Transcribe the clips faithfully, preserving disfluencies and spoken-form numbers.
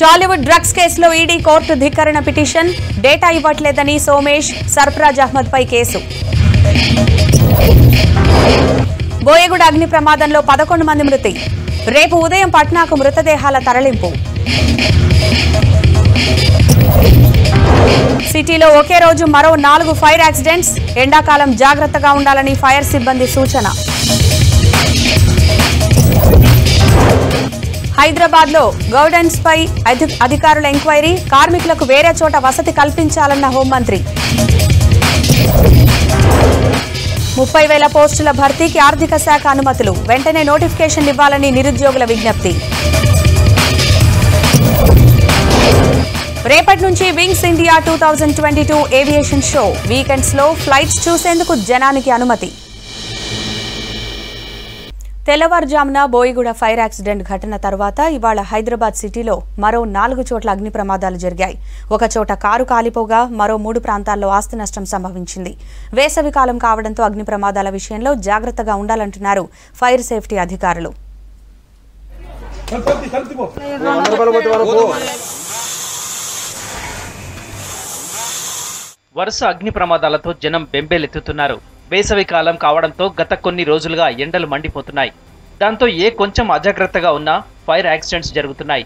Tollywood drugs case lo E D court dhikarana petition, data ivatledani Somesh, Sarfraz Ahmed pai kesu. Boyegud Agni Pramadanlo పదకొండు mandi mruti. Repu udayam Patnaku mrutadehala taralimpu. సిటీలో ఒకే రోజు మరో నాలుగు fire accidents ఎండాకాలం జాగృతగా ఉండాలని fire సిబ్బంది సూచన హైదరాబాద్ లో గౌడెన్స్ పై అధికారుల ఎంక్వైరీ కార్మికులకు వేరే చోట వసతి కల్పించాలన్న హోంమంత్రి ముప్పై వేల పోస్టుల భర్తీకి ఆర్థిక శాఖ అనుమతులు వెంటనే నోటిఫికేషన్ ఇవ్వాలని నిరుద్యోగుల విజ్ఞప్తి రేపటి నుంచి wings India two thousand twenty two aviation show weekends లో ఫ్లైట్స్ చూసేందుకు జనానికి అనుమతి. తెల్లవారుజామున బోయిగూడ ఫైర్ యాక్సిడెంట్ ఘటన తర్వాత ఇవాళ హైదరాబాద్ సిటీలో మరో నాలుగు చోట్ల అగ్ని ప్రమాదాలు జరిగాయి. ఒక చోట కారు కాలిపోగా మరో మూడు ప్రాంతాల్లో ఆస్తి నష్టం సంభవించింది. వేసవి కాలం కావడంతో అగ్ని ప్రమాదాల విషయంలో జాగ్రత్తగా ఉండాలంటున్నారు ఫైర్ సేఫ్టీ అధికారులు. వరుస అగ్ని ప్రమాదాలతో జనం బెంబేలెత్తుతున్నారు. వేసవి కాలం కావడంతో గత కొన్ని రోజులుగా ఎండలు మండిపోతున్నాయి. దాంతో ఏ కొంచెం అజాగ్రత్తగా ఉన్నా ఫైర్ యాక్సిడెంట్స్ జరుగుతున్నాయి.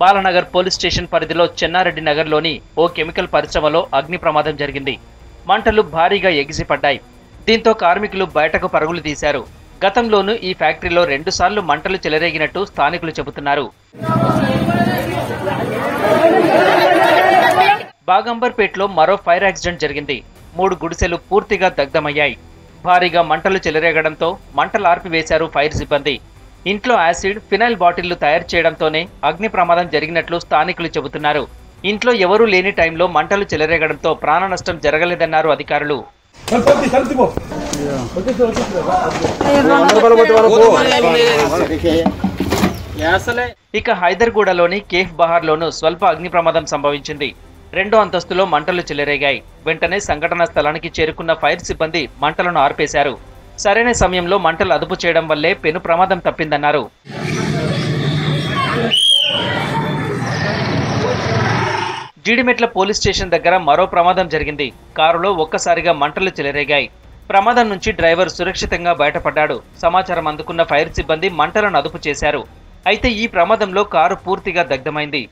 బాలనగర్ పోలీస్ స్టేషన్ పరిధిలో చెన్నారెడ్డి నగర్లోని ఓ కెమికల్ పరిశ్రమలో అగ్ని ప్రమాదం జరిగింది. మంటలు భారీగా ఎగిసిపడ్డాయి. దీంతో కార్మికులు బయటకు పరుగులు తీశారు. గతంలోనూ ఈ ఫ్యాక్టరీలో రెండుసార్లు మంటలు చెలరేగినట్టు స్థానికులు చెబుతున్నారు. బాగంబర్పేటలో మరో ఫైర్ యాక్సిడెంట్ జరిగింది. మూడు గుడిసెలు పూర్తిగా దగ్ధమయ్యాయి. భారీగా మంటలు చెలరేగడంతో మంటలు ఆర్పివేశారు ఫైర్ సిబ్బంది. ఇంట్లో యాసిడ్, ఫినైల్ బాటిళ్లు తయారు చేయడంతోనే అగ్ని ప్రమాదం జరిగినట్లు స్థానికులు చెబుతున్నారు. ఇంట్లో ఎవరూ లేని టైంలో మంటలు చెలరేగడంతో ప్రాణ నష్టం జరగలేదన్నారు అధికారులు. ఇక హైదర్గూడలోని కేఫ్ బహార్లోనూ స్వల్ప అగ్ని ప్రమాదం సంభవించింది. రెండో అంతస్తులో మంటలు చెలరేగాయి. వెంటనే సంఘటనా స్థలానికి చేరుకున్న ఫైర్ సిబ్బంది మంటలను ఆర్పేశారు. సరైన సమయంలో మంటలు అదుపు చేయడం వల్లే పెను ప్రమాదం తప్పిందన్నారు. జీడిమెట్ల పోలీస్ స్టేషన్ దగ్గర మరో ప్రమాదం జరిగింది. కారులో ఒక్కసారిగా మంటలు చెలరేగాయి. ప్రమాదం నుంచి డ్రైవర్ సురక్షితంగా బయటపడ్డాడు. సమాచారం అందుకున్న ఫైర్ సిబ్బంది మంటలను అదుపు చేశారు. అయితే ఈ ప్రమాదంలో కారు పూర్తిగా దగ్ధమైంది.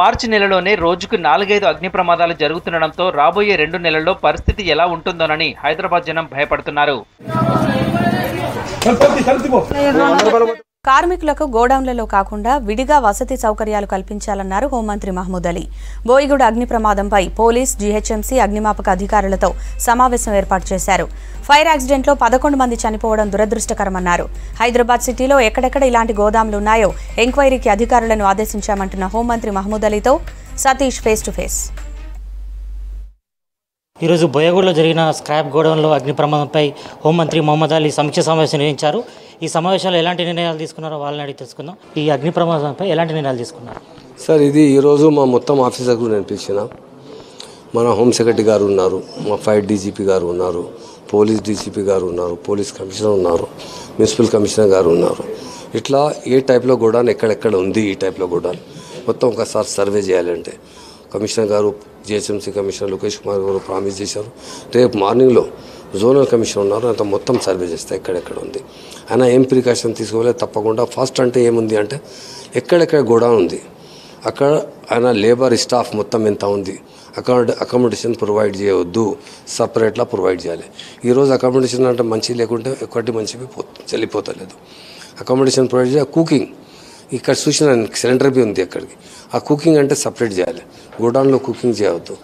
మార్చి నెలలోనే రోజుకు నాలుగైదు అగ్ని ప్రమాదాలు జరుగుతుండడంతో రాబోయే రెండు నెలల్లో పరిస్థితి ఎలా ఉంటుందోనని హైదరాబాద్ జనం భయపడుతున్నారు. కార్మికులకు గోడౌన్లలో కాకుండా విడిగా వసతి సౌకర్యాలు కల్పించాలన్నారు హోంమంత్రి మహమూద్ అలీ. బోయిగూడ అగ్ని ప్రమాదంపై పోలీస్, జీహెచ్ఎంసీ అగ్నిమాపక అధికారులతో సమావేశం ఏర్పాటు చేశారు. ఫైర్ యాక్సిడెంట్లో పదకొండు మంది చనిపోవడం దురదృష్టకరమన్నారు. హైదరాబాద్ సిటీలో ఎక్కడెక్కడ ఇలాంటి గోదాములున్నాయో ఎంక్వైరీకి అధికారులను ఆదేశించామంటున్న హోంమంత్రి మహమూద్ అలీతో సతీష్ ఫేస్ టు ఫేస్. ఈరోజు బోయగూడలో జరిగిన స్క్రాప్ గోడౌన్లో అగ్ని ప్రమాదంపై హోంమంత్రి మహమ్మద్ అలీ సమీక్ష సమావేశం నిర్వహించారు. ఈ సమావేశంలో ఎలాంటి నిర్ణయాలు తీసుకున్నారో వాళ్ళని అడిగి తెలుసుకుందాం. ఈ అగ్ని ప్రమాదంపై ఎలాంటి నిర్ణయాలు తీసుకున్నారు సార్? ఇది ఈరోజు మా మొత్తం ఆఫీసర్కు నేను పిలిచిన, మన హోమ్ సెక్రటరీ గారు ఉన్నారు, మా ఫైర్ డీజీపీ గారు ఉన్నారు, పోలీస్ డీజీపీ గారు ఉన్నారు, పోలీస్ కమిషనర్ ఉన్నారు, మున్సిపల్ కమిషనర్ గారు ఉన్నారు. ఇట్లా ఏ టైప్లో గోడౌన్ ఎక్కడెక్కడ ఉంది, ఈ టైప్లో గోడౌన్ మొత్తం ఒకసారి సర్వే చేయాలంటే కమిషనర్ గారు, జిహెచ్ఎంసీ కమిషనర్ లోకేష్ కుమార్ గారు ప్రామిస్ చేశారు. రేపు మార్నింగ్లో జోనల్ కమిషనర్ ఉన్నారు, అంత మొత్తం సర్వే చేస్తాయి ఎక్కడెక్కడ ఉంది. అయినా ఏం ప్రికాషన్ తీసుకోలేదు. తప్పకుండా ఫస్ట్ అంటే ఏముంది అంటే ఎక్కడెక్కడ గోడౌన్ ఉంది అక్కడ ఆయన లేబర్ స్టాఫ్ మొత్తం ఎంత ఉంది, అకామిడే అకామిడేషన్ ప్రొవైడ్ చేయవద్దు, సపరేట్లా ప్రొవైడ్ చేయాలి. ఈరోజు అకామిడేషన్ అంటే మంచి లేకుంటే ఒకటి మంచివి పో చెల్లిపోతలేదు. అకామిడేషన్ ప్రొవైడ్ చేయాలి. కుకింగ్ ఇక్కడ చూసిన సిలిండర్ బి ఉంది అక్కడికి, ఆ కుకింగ్ అంటే సపరేట్ చేయాలి, గోడౌన్లో కుకింగ్ చేయవద్దు.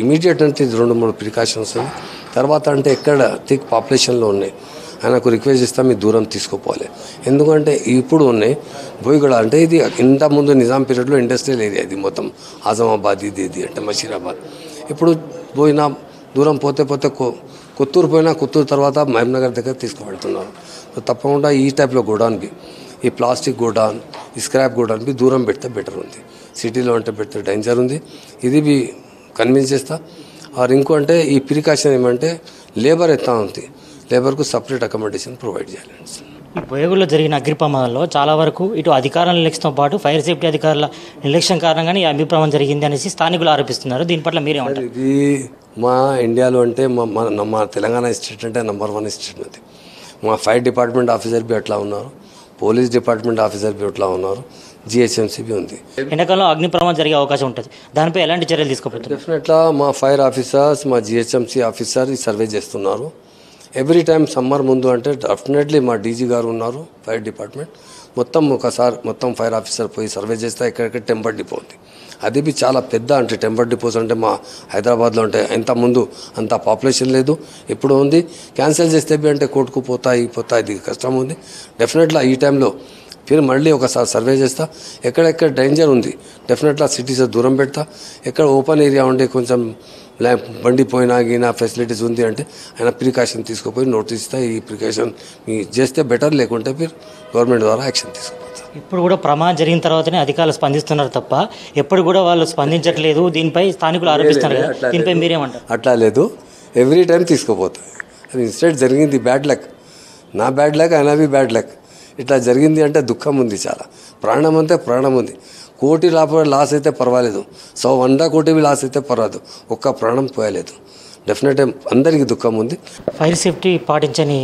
ఇమీడియట్ అంటే ఇది రెండు మూడు ప్రికాషన్స్. తర్వాత అంటే ఎక్కడ థిక్ పాపులేషన్లో ఉన్నాయి ఆయనకు రిక్వెస్ట్ ఇస్తాం, మీ దూరం తీసుకుపోవాలి. ఎందుకంటే ఇప్పుడు ఉన్నాయి బోయిగూడ అంటే ఇది ఇంతకుముందు నిజాం పీరియడ్లో ఇండస్ట్రియల్ ఏరియా, ఇది మొత్తం ఆజమాబాద్, ఇది ఇది అంటే మషీరాబాద్. ఇప్పుడు పోయినా దూరం పోతే పోతే కో కొత్తూరు పోయినా కొత్తూరు తర్వాత మహమ్నగర్ దగ్గర తీసుకువెళ్తున్నారు. తప్పకుండా ఈ టైప్లో గోడౌన్కి ఈ ప్లాస్టిక్ గోడౌన్, ఈ స్క్రాప్ గోడౌన్కి దూరం పెడితే బెటర్ ఉంది. సిటీలో అంటే పెడితే డేంజర్ ఉంది. ఇది బి కన్విన్స్ చేస్తా. ఆర్ ఇంకో అంటే ఈ ప్రికాషన్ ఏమంటే లేబర్ ఎత్తా ఉంది, లేబర్కు సపరేట్ అకామిడేషన్ ప్రొవైడ్ చేయాలండి. ఈ బోయగూడలో జరిగిన అగ్ని ప్రమాదంలో చాలా వరకు ఇటు అధికారుల నిర్లక్ష్యంతో పాటు ఫైర్ సేఫ్టీ అధికారుల నిర్లక్ష్యం కారణంగానే ఈ అభిప్రాయం జరిగింది అనేసి స్థానికులు ఆరోపిస్తున్నారు. దీని పట్ల మీరేమంటారు? ఇది మా ఇండియాలో అంటే మా మా తెలంగాణ స్టేట్ అంటే నెంబర్ వన్ స్టేట్ అది. మా ఫైర్ డిపార్ట్మెంట్ ఆఫీసర్ బి అట్లా ఉన్నారు, పోలీస్ డిపార్ట్మెంట్ ఆఫీసర్ బి అట్లా ఉన్నారు, జిహెచ్ఎంసీ బి ఉంది. ఎన్నికల్లో అగ్ని ప్రమాదం జరిగే అవకాశం ఉంటుంది, దానిపై ఎలాంటి చర్యలు తీసుకోవచ్చు? డెఫినెట్లా మా ఫైర్ ఆఫీసర్స్, మా జిహెచ్ఎంసీ ఆఫీసర్ సర్వే చేస్తున్నారు ఎవ్రీ టైం సమ్మర్ ముందు. అంటే డెఫినెట్లీ మా డీజీ గారు ఉన్నారు, ఫైర్ డిపార్ట్మెంట్ మొత్తం ఒకసారి మొత్తం ఫైర్ ఆఫీసర్ పోయి సర్వే చేస్తే ఎక్కడెక్కడ టెంపర్ డిపో ఉంది. అది బి చాలా పెద్ద, అంటే టెంపర్ డిపోస్ అంటే మా హైదరాబాద్లో అంటే ఇంతకుముందు అంత పాపులేషన్ లేదు, ఇప్పుడు ఉంది. క్యాన్సిల్ చేస్తే బి అంటే కోర్టుకు పోతాయి పోతాయి ఇది కష్టం ఉంది. డెఫినెట్లా ఈ టైంలో ఫిర్ మళ్ళీ ఒకసారి సర్వే చేస్తా, ఎక్కడెక్కడ డేంజర్ ఉంది డెఫినెట్లా సిటీస్ దూరం పెడతా, ఎక్కడ ఓపెన్ ఏరియా ఉండే కొంచెం ల్యాంప్ బండిపోయినా గినా ఫెసిలిటీస్ ఉంది అంటే ఆయన ప్రికాషన్ తీసుకుపోయి నోటీస్ ఇస్తా, ఈ ప్రికాషన్ చేస్తే బెటర్, లేకుంటే మీరు గవర్నమెంట్ ద్వారా యాక్షన్ తీసుకుంటారు. ఇప్పుడు కూడా ప్రమాదం జరిగిన తర్వాతనే అధికారులు స్పందిస్తున్నారు తప్ప ఎప్పుడు కూడా వాళ్ళు స్పందించట్లేదు. దీనిపై స్థానికులు ఆరోపిస్తున్నారు, దీనిపై మీరేమంటారు? అట్లా లేదు, ఎవ్రీ టైం తీసుకుపోతాయి. అది ఇన్సిడెంట్ జరిగింది, బ్యాడ్ లక్, నా బ్యాడ్ లక్, ఆయనవి బ్యాడ్ లక్. ఇట్లా జరిగింది అంటే దుఃఖం ఉంది, చాలా ప్రాణం అంతే ప్రాణం ఉంది. కోటి లాభ లాస్ అయితే పర్వాలేదు, సో వంద కోటివి లాస్ అయితే పర్వాలేదు, ఒక్క ప్రాణం పోయలేదు. డెఫినెట్ అందరికీ దుఃఖం ఉంది. ఫైర్ సేఫ్టీ పాటించని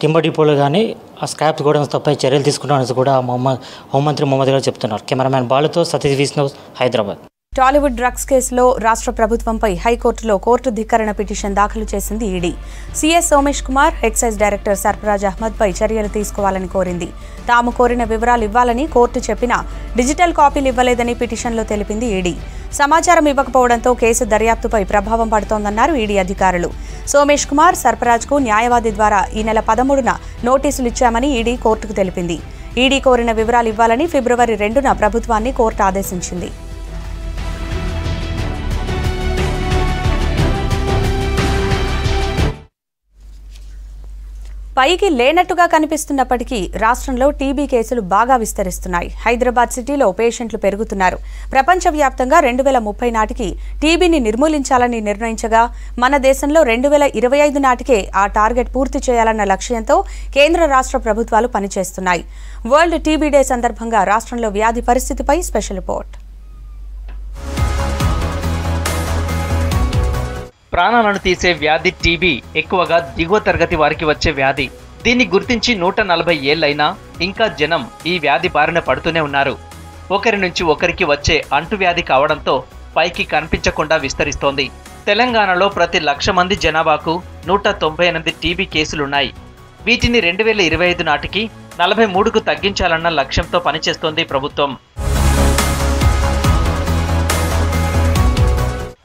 టింబర్ డిపోలు కానీ ఆ స్క్రాప్ కూడా తప్పై చర్యలు తీసుకుంటామని కూడా మొహమ్మద్ హోంమంత్రి మొహమ్మద్ గారు చెప్తున్నారు. కెమెరామ్యాన్ బాలుతో సతీష్ విష్ణు, హైదరాబాద్. టాలీవుడ్ డ్రగ్స్ కేసులో రాష్ట్ర ప్రభుత్వంపై హైకోర్టులో కోర్టు ధిక్కరణ పిటిషన్ దాఖలు చేసింది ED. CS Somesh Kumar, excise director Sarfaraz అహ్మద్పై చర్యలు తీసుకోవాలని కోరింది. తాము కోరిన వివరాలు ఇవ్వాలని కోర్టు చెప్పినా డిజిటల్ కాపీలు ఇవ్వలేదని పిటిషన్లో తెలిపింది ఈడీ. సమాచారం ఇవ్వకపోవడంతో కేసు దర్యాప్తుపై ప్రభావం పడుతోందన్నారు ఈడీ అధికారులు. సోమేష్ కుమార్, సర్ఫరాజ్కు న్యాయవాది ద్వారా ఈ నెల పదమూడున నోటీసులు ఇచ్చామని ఈడీ కోర్టుకు తెలిపింది. ఈడీ కోరిన వివరాలు ఇవ్వాలని ఫిబ్రవరి రెండున ప్రభుత్వాన్ని కోర్టు ఆదేశించింది. పైకి లేనట్టుగా కనిపిస్తున్నప్పటికీ రాష్ట్రంలో టీబీ కేసులు బాగా విస్తరిస్తున్నాయి. హైదరాబాద్ సిటీలో పేషెంట్లు పెరుగుతున్నారు. ప్రపంచవ్యాప్తంగా రెండు వేల ముప్పై నాటికి టీబీని నిర్మూలించాలని నిర్ణయించగా మన దేశంలో రెండు వేల ఇరవై ఐదు నాటికే ఆ టార్గెట్ పూర్తి చేయాలన్న లక్ష్యంతో కేంద్ర రాష్ట్ర ప్రభుత్వాలు పనిచేస్తున్నాయి. వరల్డ్ టీబీ డే సందర్భంగా రాష్ట్రంలో వ్యాధి పరిస్థితిపై స్పెషల్ రిపోర్ట్. ప్రాణాలను తీసే వ్యాధి టీబీ ఎక్కువగా దిగువ తరగతి వారికి వచ్చే వ్యాధి. దీన్ని గుర్తించి నూట నలభై ఏళ్లైనా ఇంకా జనం ఈ వ్యాధి బారిన పడుతూనే ఉన్నారు. ఒకరి నుంచి ఒకరికి వచ్చే అంటువ్యాధి కావడంతో పైకి కనిపించకుండా విస్తరిస్తోంది. తెలంగాణలో ప్రతి లక్ష మంది జనాభాకు నూట తొంభై ఎనిమిది టీబీ కేసులున్నాయి. వీటిని రెండు వేల ఇరవై ఐదు నాటికి నలభై మూడుకు తగ్గించాలన్న లక్ష్యంతో పనిచేస్తోంది ప్రభుత్వం.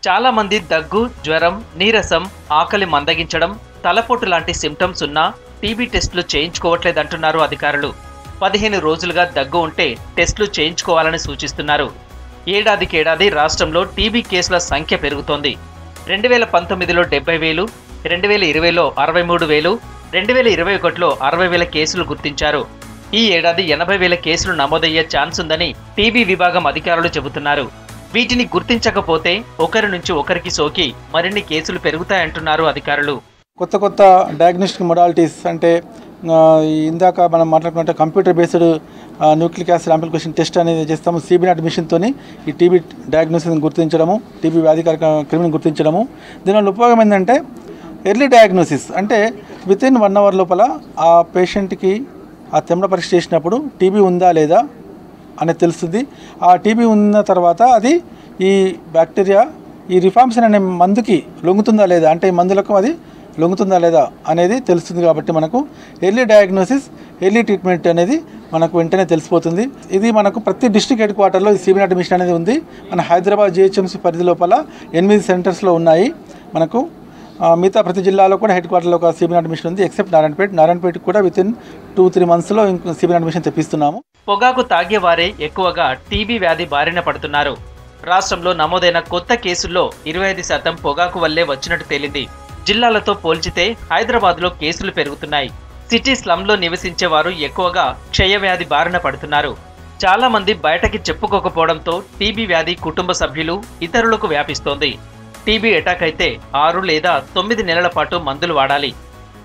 చాలా మంది దగ్గు, జ్వరం, నీరసం, ఆకలి మందగించడం, తలపోటు లాంటి సిమ్టమ్స్ ఉన్నా టీబీ టెస్టులు చేయించుకోవట్లేదంటున్నారు అధికారులు. పదిహేను రోజులుగా దగ్గు ఉంటే టెస్టులు చేయించుకోవాలని సూచిస్తున్నారు. ఏడాదికేడాది రాష్ట్రంలో టీబీ కేసుల సంఖ్య పెరుగుతోంది. రెండు వేల పంతొమ్మిదిలో డెబ్బై వేలు, రెండు వేల ఇరవైలో అరవై మూడు వేలు, రెండు వేల ఇరవై ఒకటిలో అరవై వేల కేసులు గుర్తించారు. ఈ ఏడాది ఎనభై వేల కేసులు నమోదయ్యే ఛాన్స్ ఉందని టీబీ విభాగం అధికారులు చెబుతున్నారు. వీటిని గుర్తించకపోతే ఒకరి నుంచి ఒకరికి సోకి మరిన్ని కేసులు పెరుగుతాయంటున్నారు అధికారులు. కొత్త కొత్త డయాగ్నోస్టిక్ మొడాలిటీస్, అంటే ఇందాక మనం మాట్లాడుకున్నట్టు computer based nucleic acid amplification test అనేది చేస్తాము. సీబీనాట్ మిషన్తో ఈ టీబీ డయాగ్నోసిస్ని గుర్తించడము, టీబీ వ్యాధికార క్రిమిని గుర్తించడము. దీనివల్ల ఉపయోగం ఏంటంటే ఎర్లీ డయాగ్నోసిస్, అంటే వితిన్ వన్ అవర్ లోపల ఆ పేషెంట్కి ఆ తెమ్మ పరీక్ష చేసినప్పుడు టీబీ ఉందా లేదా అనేది తెలుస్తుంది. ఆ టీబీ ఉన్న తర్వాత అది ఈ బ్యాక్టీరియా ఈ రిఫార్మ్సిన్ అనే మందుకి లొంగుతుందా లేదా, అంటే ఈ మందులకు అది లొంగుతుందా లేదా అనేది తెలుస్తుంది. కాబట్టి మనకు ఎర్లీ డయాగ్నోసిస్, ఎర్లీ ట్రీట్మెంట్ అనేది మనకు వెంటనే తెలిసిపోతుంది. ఇది మనకు ప్రతి డిస్ట్రిక్ట్ హెడ్ క్వార్టర్లో ఈ సీబీనాట్ మిషన్ అనేది ఉంది. మన హైదరాబాద్ జిహెచ్ఎంసీ పరిధి లోపల ఎనిమిది సెంటర్స్లో ఉన్నాయి. మనకు మిగతా ప్రతి జిల్లాలో కూడా హెడ్ క్వార్టర్లో ఒక సీబీనాట్ మిషన్ ఉంది, ఎక్సెప్ట్ నారాయణపేట. నారాయణపేట కూడా విత్ ఇన్ టూ త్రీ మంత్స్లో ఇంకో సీబీనాట్ మిషన్ తెప్పిస్తున్నాము. పొగాకు తాగేవారే ఎక్కువగా టీబీ వ్యాధి బారిన పడుతున్నారు. రాష్ట్రంలో నమోదైన కొత్త కేసుల్లో ఇరవై ఐదు శాతం పొగాకు వల్లే వచ్చినట్టు తేలింది. జిల్లాలతో పోల్చితే హైదరాబాద్లో కేసులు పెరుగుతున్నాయి. సిటీ స్లమ్లో నివసించేవారు ఎక్కువగా క్షయవ్యాధి బారిన పడుతున్నారు. చాలా మంది బయటకి చెప్పుకోకపోవడంతో టీబీ వ్యాధి కుటుంబ సభ్యులు ఇతరులకు వ్యాపిస్తోంది. టీబీ అటాక్ అయితే ఆరు లేదా తొమ్మిది నెలల పాటు మందులు వాడాలి,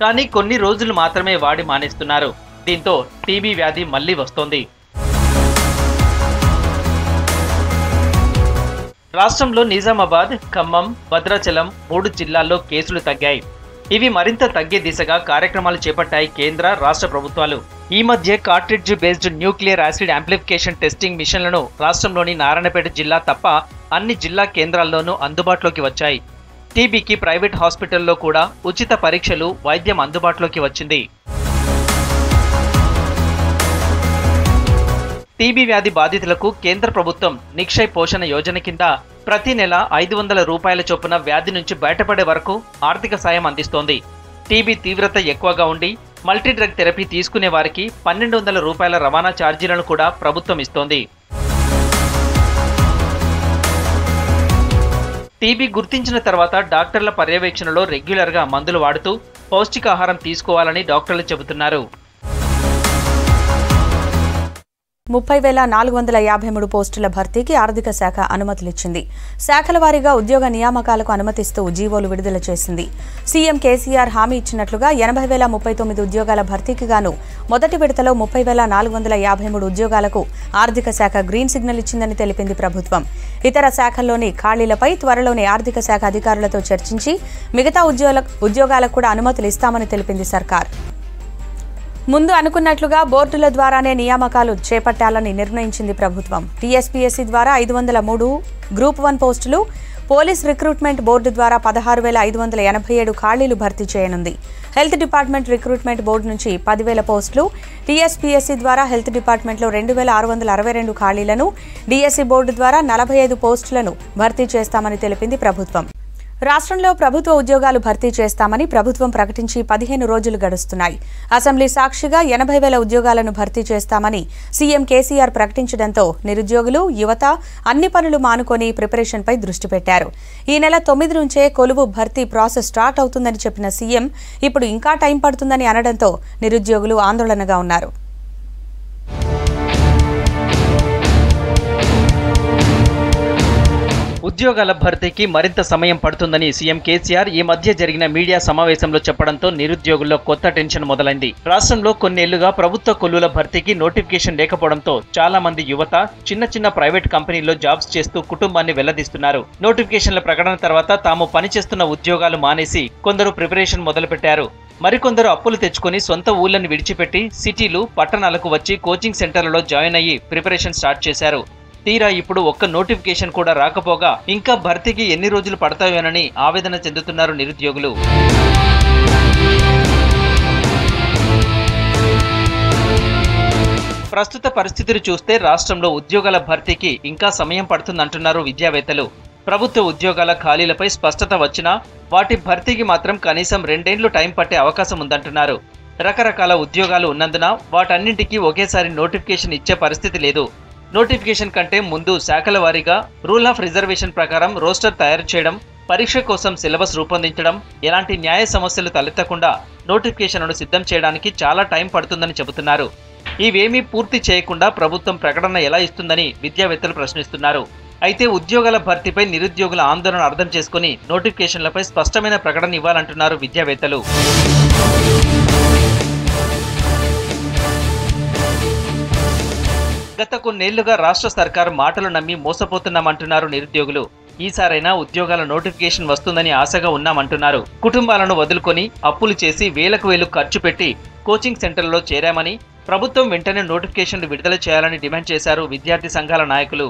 కానీ కొన్ని రోజులు మాత్రమే వాడి మానేస్తున్నారు. దీంతో టీబీ వ్యాధి మళ్లీ వస్తోంది. రాష్ట్రంలో నిజామాబాద్, ఖమ్మం, భద్రాచలం మూడు జిల్లాల్లో కేసులు తగ్గాయి. ఇవి మరింత తగ్గే దిశగా కార్యక్రమాలు చేపట్టాయి కేంద్ర రాష్ట్ర ప్రభుత్వాలు. ఈ మధ్య cartridge based nuclear acid amplification testing మిషన్లను రాష్ట్రంలోని నారాయణపేట జిల్లా తప్ప అన్ని జిల్లా కేంద్రాల్లోనూ అందుబాటులోకి వచ్చాయి. టీబీకి ప్రైవేట్ హాస్పిటల్లో కూడా ఉచిత పరీక్షలు, వైద్యం అందుబాటులోకి వచ్చింది. టీబీ వ్యాధి బాధితులకు కేంద్ర ప్రభుత్వం నిక్షయ్ పోషణ యోజన కింద ప్రతి నెల ఐదు వందల రూపాయల చొప్పున వ్యాధి నుంచి బయటపడే వరకు ఆర్థిక సాయం అందిస్తోంది. టీబీ తీవ్రత ఎక్కువగా ఉండి మల్టీ డ్రగ్ థెరపీ తీసుకునే వారికి పన్నెండు వందల రూపాయల రవాణా ఛార్జీలను కూడా ప్రభుత్వం ఇస్తోంది. టీబీ గుర్తించిన తర్వాత డాక్టర్ల పర్యవేక్షణలో రెగ్యులర్గా మందులు వాడుతూ పౌష్టికాహారం తీసుకోవాలని డాక్టర్లు చెబుతున్నారు. ముప్పై వేల నాలుగు వందల యాభై మూడు పోస్టుల భర్తీకి ఆర్థిక శాఖ అనుమతులిచ్చింది. శాఖల వారీగా ఉద్యోగ నియామకాలకు అనుమతిస్తూ జీవోలు విడుదల చేసింది. సీఎం కేసీఆర్ హామీ ఇచ్చినట్లుగా ఎనభై వేల ముప్పై తొమ్మిది ఉద్యోగాల భర్తీకి గాను మొదటి విడతలో ముప్పై వేల నాలుగు వందల యాభై మూడు ఉద్యోగాలకు ఆర్థిక శాఖ గ్రీన్ సిగ్నల్ ఇచ్చిందని తెలిపింది ప్రభుత్వం. ఇతర శాఖల్లోని ఖాళీలపై త్వరలోనే ఆర్థిక శాఖ అధికారులతో చర్చించి మిగతా ఉద్యోగ ఉద్యోగాలకు కూడా అనుమతులు ఇస్తామని తెలిపింది సర్కార్. ముందు అనుకున్నట్లుగా బోర్డుల ద్వారానే నియామకాలు చేపట్టాలని నిర్ణయించింది ప్రభుత్వం. టీఎస్పీఎస్సీ ద్వారా ఐదు వందల మూడు గ్రూప్ వన్ పోస్టులు, పోలీస్ రిక్రూట్మెంట్ బోర్డు ద్వారా పదహారు వేల ఐదు వందల ఎనభై ఏడు ఖాళీలు భర్తీ చేయనుంది. హెల్త్ డిపార్ట్మెంట్ రిక్రూట్మెంట్ బోర్డు నుంచి పదివేల పోస్టులు, టీఎస్పీఎస్సీ ద్వారా హెల్త్ డిపార్ట్మెంట్లో రెండు వేల ఆరు వందల అరవై రెండు ఖాళీలను, డీఎస్సీ బోర్డు ద్వారా నలభై ఐదు పోస్టులను భర్తీ చేస్తామని తెలిపింది ప్రభుత్వం. రాష్ట్రంలో ప్రభుత్వ ఉద్యోగాలు భర్తీ చేస్తామని ప్రభుత్వం ప్రకటించి పదిహేను రోజులు గడుస్తున్నాయి. అసెంబ్లీ సాక్షిగా ఎనభై వేల ఉద్యోగాలను భర్తీ చేస్తామని సీఎం కేసీఆర్ ప్రకటించడంతో నిరుద్యోగులు, యువత అన్ని పనులు మానుకొని ప్రిపరేషన్పై దృష్టి పెట్టారు. ఈ నెల తొమ్మిది నుంచే కొలువు భర్తీ ప్రాసెస్ స్టార్ట్ అవుతుందని చెప్పిన సీఎం ఇప్పుడు ఇంకా టైం పడుతుందని అనడంతో నిరుద్యోగులు ఆందోళనగా ఉన్నారు. ఉద్యోగాల భర్తీకి మరింత సమయం పడుతుందని సీఎం కేసీఆర్ ఈ మధ్య జరిగిన మీడియా సమావేశంలో చెప్పడంతో నిరుద్యోగుల్లో కొత్త టెన్షన్ మొదలైంది. రాష్ట్రంలో కొన్నేళ్లుగా ప్రభుత్వ కొలువుల భర్తీకి నోటిఫికేషన్ లేకపోవడంతో చాలా మంది యువత చిన్న చిన్న ప్రైవేట్ కంపెనీల్లో జాబ్స్ చేస్తూ కుటుంబాన్ని వెల్లదీస్తున్నారు. నోటిఫికేషన్ల ప్రకటన తర్వాత తాము పనిచేస్తున్న ఉద్యోగాలు మానేసి కొందరు ప్రిపరేషన్ మొదలుపెట్టారు. మరికొందరు అప్పులు తెచ్చుకుని సొంత ఊళ్ళను విడిచిపెట్టి సిటీలు, పట్టణాలకు వచ్చి కోచింగ్ సెంటర్లలో జాయిన్ అయ్యి ప్రిపరేషన్ స్టార్ట్ చేశారు. తీరా ఇప్పుడు ఒక్క నోటిఫికేషన్ కూడా రాకపోగా ఇంకా భర్తీకి ఎన్ని రోజులు పడతాయోనని ఆవేదన చెందుతున్నారు నిరుద్యోగులు. ప్రస్తుత పరిస్థితులు చూస్తే రాష్ట్రంలో ఉద్యోగాల భర్తీకి ఇంకా సమయం పడుతుందంటున్నారు విద్యావేత్తలు. ప్రభుత్వ ఉద్యోగాల ఖాళీలపై స్పష్టత వచ్చినా వాటి భర్తీకి మాత్రం కనీసం రెండేళ్లు టైం పట్టే అవకాశం ఉందంటున్నారు. రకరకాల ఉద్యోగాలు ఉన్నందున వాటన్నింటికీ ఒకేసారి నోటిఫికేషన్ ఇచ్చే పరిస్థితి లేదు. నోటిఫికేషన్ కంటే ముందు శాఖల వారీగా రూల్ ఆఫ్ రిజర్వేషన్ ప్రకారం రోస్టర్ తయారు చేయడం, పరీక్ష కోసం సిలబస్ రూపొందించడం, ఎలాంటి న్యాయ సమస్యలు తలెత్తకుండా నోటిఫికేషన్ను సిద్ధం చేయడానికి చాలా టైం పడుతుందని చెబుతున్నారు. ఇవేమీ పూర్తి చేయకుండా ప్రభుత్వం ప్రకటన ఎలా ఇస్తుందని విద్యావేత్తలు ప్రశ్నిస్తున్నారు. అయితే ఉద్యోగాల భర్తీపై నిరుద్యోగుల ఆందోళన అర్థం చేసుకుని నోటిఫికేషన్లపై స్పష్టమైన ప్రకటన ఇవ్వాలంటున్నారు విద్యావేత్తలు. గత కొన్నేళ్లుగా రాష్ట్ర సర్కార్ మాటలు నమ్మి మోసపోతున్నామంటున్నారు నిరుద్యోగులు. ఈసారైనా ఉద్యోగాల నోటిఫికేషన్ వస్తుందని ఆశగా ఉన్నామంటున్నారు. కుటుంబాలను వదులుకొని అప్పులు చేసి వేలకు వేలు ఖర్చు పెట్టి కోచింగ్ సెంటర్లలో చేరామని ప్రభుత్వం వెంటనే నోటిఫికేషన్లు విడుదల చేయాలని డిమాండ్ చేశారు విద్యార్థి సంఘాల నాయకులు.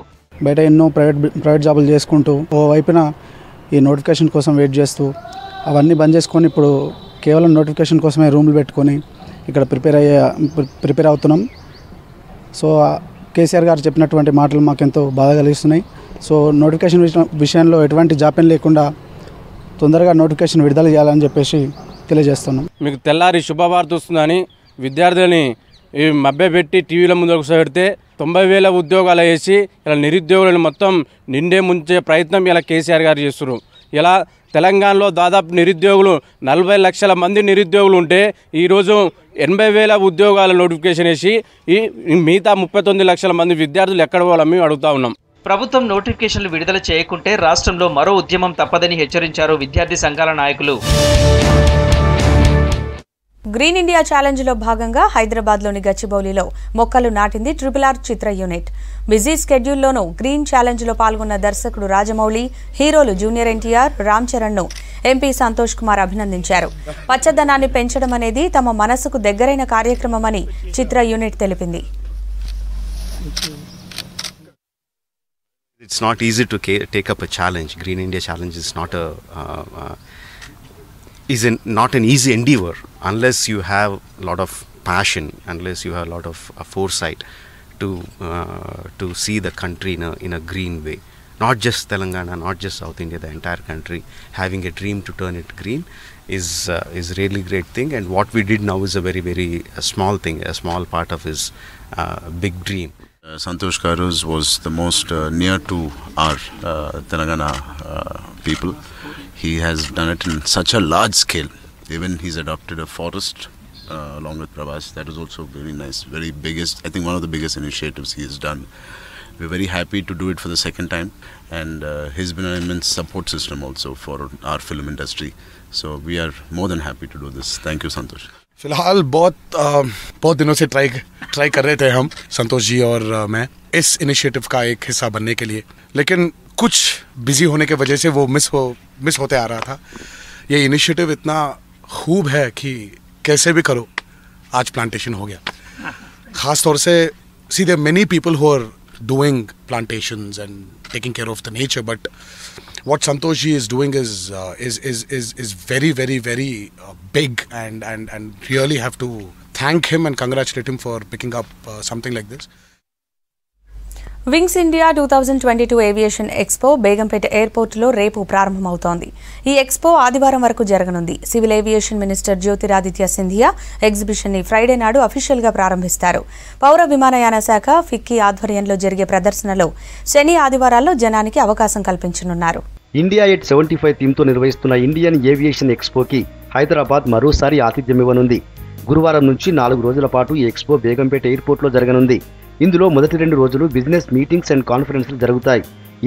బయట ఎన్నో ప్రైవేట్ ప్రైవేట్ జాబులు చేసుకుంటూ ఓవైపున ఈ నోటిఫికేషన్ కోసం వెయిట్ చేస్తూ అవన్నీ బంద్ చేసుకొని ఇప్పుడు కేవలం నోటిఫికేషన్ కోసమే రూమ్లు పెట్టుకొని ఇక్కడ ప్రిపేర్ అయ్యే ప్రిపేర్ అవుతున్నాం. సో కేసీఆర్ గారు చెప్పినటువంటి మాటలు మాకెంతో బాధ కలిగిస్తున్నాయి. సో నోటిఫికేషన్ విషయంలో ఎటువంటి జాప్యం లేకుండా తొందరగా నోటిఫికేషన్ విడుదల చేయాలని చెప్పేసి తెలియజేస్తున్నాం. మీకు తెల్లారి శుభవార్త వస్తుందని విద్యార్థులని మభ్యపెట్టి టీవీల ముందు కూర్చోబెడితే తొంభై వేల ఉద్యోగాలు వేసి ఇలా నిరుద్యోగులను మొత్తం నిండే ముంచే ప్రయత్నం ఇలా కేసీఆర్ గారు చేస్తున్నారు. ఇలా తెలంగాణలో దాదాపు నిరుద్యోగులు నలభై లక్షల మంది నిరుద్యోగులు ఉంటే ఈరోజు ఎనభై వేల ఉద్యోగాల నోటిఫికేషన్ వేసి ఈ మిగతా ముప్పై తొమ్మిది లక్షల మంది విద్యార్థులు ఎక్కడ పోవాలని మేము అడుగుతా ఉన్నాం. ప్రభుత్వం నోటిఫికేషన్లు విడుదల చేయకుంటే రాష్ట్రంలో మరో ఉద్యమం తప్పదని హెచ్చరించారు విద్యార్థి సంఘాల నాయకులు. గ్రీన్ ఇండియా ఛాలెంజ్ లో భాగంగా హైదరాబాద్ లోని గచ్చిబౌలిలో మొక్కలు నాటింది ట్రిపుల్ ఆర్ చిత్ర యూనిట్. బిజీ స్కెడ్యూల్లోనూ గ్రీన్ ఛాలెంజ్ లో పాల్గొన్న దర్శకుడు రాజమౌళి, హీరోలు జూనియర్ ఎన్టీఆర్, రామ్ చరణ్ ను ఎంపీ సంతోష్ కుమార్ అభినందించారు. పచ్చదనాన్ని పెంచడం అనేది తమ మనసుకు దగ్గరైన కార్యక్రమమని చిత్ర యూనిట్ తెలిపింది. It's not easy to take up a challenge. Green India Challenge is not a uh, uh, is an, not an easy endeavor unless you have a lot of passion, unless you have a lot of uh, foresight to uh, to see the country in a, in a green way. Not just Telangana, not just South India, the entire country having a dream to turn it green is uh, is really great thing. And what we did now is a very very a small thing, a small part of his uh, big dream. Uh, Santosh Karu's was the most uh, near to our uh, Telangana uh, people. He has done it in such a large scale. Even he's adopted a forest uh, along with Prabhas. That is also very nice, very biggest, I think one of the biggest initiatives he has done. We're very happy to do it for the second time, and uh, he's been an immense support system also for our film industry. So we are more than happy to do this. Thank you, Santosh. फिलहाल बहुत बहुत दिनों से try try कर रहे थे हम, संतोष जी और मैं, इस इनिशिएटिव का एक हिस्सा बनने के लिए, लेकिन कुछ बिजी होने के वजह से वो मिस हो मिस होते आ रहा था. ये इनिशिएटिव इतना खूब है कि कैसे भी करो, आज प्लांटेशन हो गया. ख़ास तौर से सीधे many people who are doing plantations and taking care of the nature, but what Santosh ji is doing is uh, is is is is very very very uh, big, and and and really have to thank him and congratulate him for picking up uh, something like this. Wings India twenty twenty-two Aviation Expo Begumpet Airport lo repu prarambhamavuthundi. Ee expo aadivaram varaku jaraganundi. Civil Aviation Minister Jyotiraditya Scindia exhibition ni Friday naadu official ga prarambhistaru. Paura Vimanayana Shakha F I C C I aadvaryanlo jarige pradarsanalo శని ఆదివారాల్లో జనానికి అవకాశం కల్పించనున్నారు. India eight seventy five theme తో నిర్వహిస్తున్న Indian aviation ఎక్స్పోకి Hyderabad మరోసారి ఆతిథ్యం ఇవ్వనుంది. గురువారం నుంచి నాలుగు రోజుల పాటు ఈ ఎక్స్పో బేగంపేట ఎయిర్పోర్ట్ లో జరగనుంది. ఇందులో మొదటి రెండు రోజులు బిజినెస్ మీటింగ్స్ అండ్ కాన్ఫరెన్స్లు జరుగుతాయి.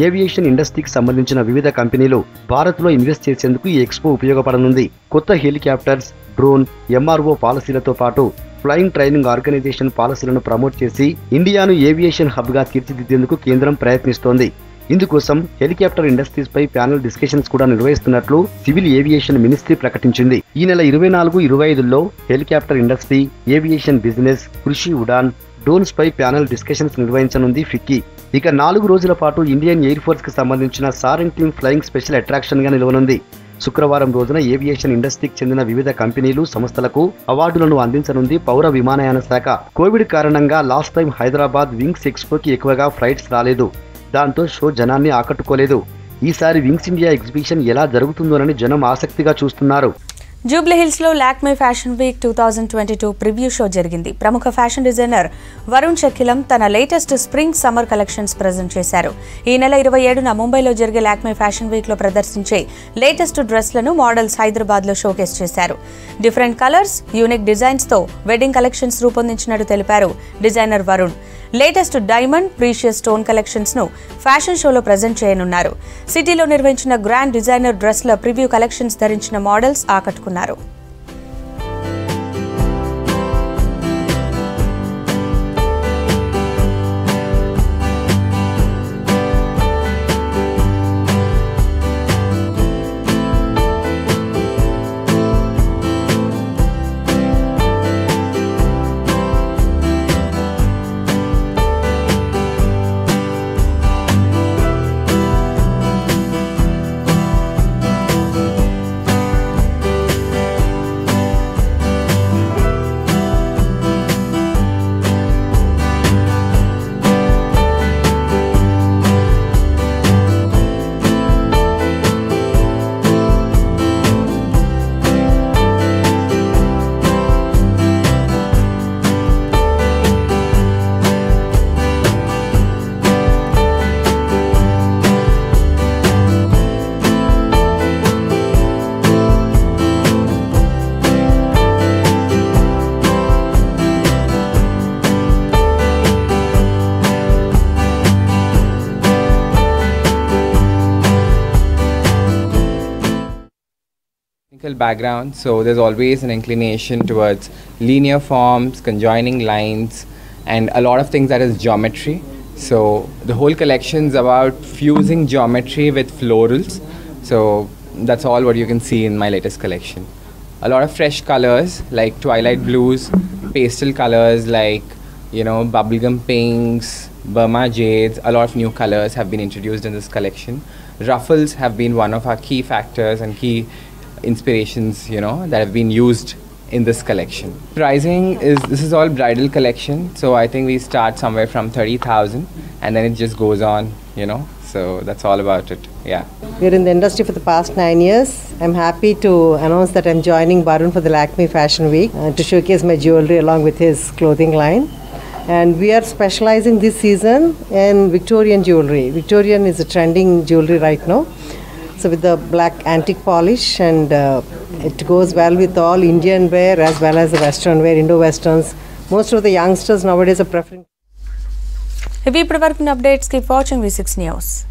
ఏవియేషన్ ఇండస్ట్రీకి సంబంధించిన వివిధ కంపెనీలు భారత్లో ఇన్వెస్ట్ చేసేందుకు ఈ ఎక్స్పో ఉపయోగపడనుంది. కొత్త హెలికాప్టర్స్, డ్రోన్, ఎంఆర్ఓ పాలసీలతో పాటు ఫ్లయింగ్ ట్రైనింగ్ ఆర్గనైజేషన్ పాలసీలను ప్రమోట్ చేసి ఇండియాను ఏవియేషన్ హబ్గా తీర్చిదిద్దేందుకు కేంద్రం ప్రయత్నిస్తోంది. ఇందుకోసం హెలికాప్టర్ ఇండస్ట్రీస్ పై ప్యానల్ డిస్కషన్స్ కూడా నిర్వహిస్తున్నట్లు సివిల్ ఏవియేషన్ మినిస్ట్రీ ప్రకటించింది. ఈ నెల ఇరవై నాలుగు ఇరవై ఐదుల్లో హెలికాప్టర్ ఇండస్ట్రీ, ఏవియేషన్ బిజినెస్, కృషి, ఉడాన్, డ్రోన్స్ పై ప్యానల్ డిస్కషన్స్ నిర్వహించనుంది ఫిక్కీ. ఇక నాలుగు రోజుల పాటు ఇండియన్ ఎయిర్ ఫోర్స్ కి సంబంధించిన Sarang team flying special attraction గా నిలవనుంది. శుక్రవారం రోజున ఏవియేషన్ ఇండస్ట్రీకి చెందిన వివిధ కంపెనీలు, సంస్థలకు అవార్డులను అందించనుంది పౌర విమానయాన శాఖ. కోవిడ్ కారణంగా లాస్ట్ టైం హైదరాబాద్ వింగ్స్ ఎక్స్పోకి ఎక్కువగా ఫ్లైట్స్ రాలేదు, దాంతో షో జనాన్ని ఆకట్టుకోలేదు. ఈసారి వింగ్స్ ఇండియా ఎగ్జిబిషన్ ఎలా జరుగుతుందోనని జనం ఆసక్తిగా చూస్తున్నారు. జూబ్లీ హిల్స్ లో Lakme fashion week two thousand twenty two preview show జరిగింది. ప్రముఖ ఫ్యాషన్ డిజైనర్ వరుణ్ చక్కిలం తన latest spring summer collections present చేశారు. ఈ నెల ఇరవై ఏడున ముంబైలో జరిగే లాక్మే ఫ్యాషన్ వీక్ లో ప్రదర్శించే లేటెస్ట్ డ్రెస్లను మోడల్స్ హైదరాబాద్ లో షోకేస్ చేశారు. డిఫరెంట్ కలర్స్, యూనిక్ డిజైన్స్ తో వెడ్డింగ్ కలెక్షన్స్ రూపొందించినట్టు తెలిపారు designer Varun. Latest diamond, precious stone collections ను ఫ్యాషన్ షోలో ప్రజెంట్ చేయనున్నారు. సిటీలో నిర్వహించిన గ్రాండ్ డిజైనర్ డ్రెస్ల ప్రివ్యూ కలెక్షన్స్ ధరించిన మోడల్స్ ఆకట్టుకున్నారు. classical background, so there's always an inclination towards linear forms, conjoining lines, and a lot of things that is geometry. So the whole collection's about fusing geometry with florals. So that's all what you can see in my latest collection. A lot of fresh colors like twilight blues, pastel colors like, you know, bubblegum pinks, Burma jades. A lot of new colors have been introduced in this collection. Ruffles have been one of our key factors and key inspirations, you know, that have been used in this collection. Pricing is, this is all bridal collection, so I think we start somewhere from thirty thousand and then it just goes on, you know, so that's all about it, yeah. We're in the industry for the past nine years. I'm happy to announce that I'm joining Varun for the Lakme Fashion Week uh, to showcase my jewelry along with his clothing line. And we are specializing this season in Victorian jewelry. Victorian is a trending jewelry right now. So with the black antique polish, and uh, it goes well with all Indian wear as well as the Western wear, Indo-Westerns. Most of the youngsters nowadays are preferring. If you prefer updates, keep watching V six News.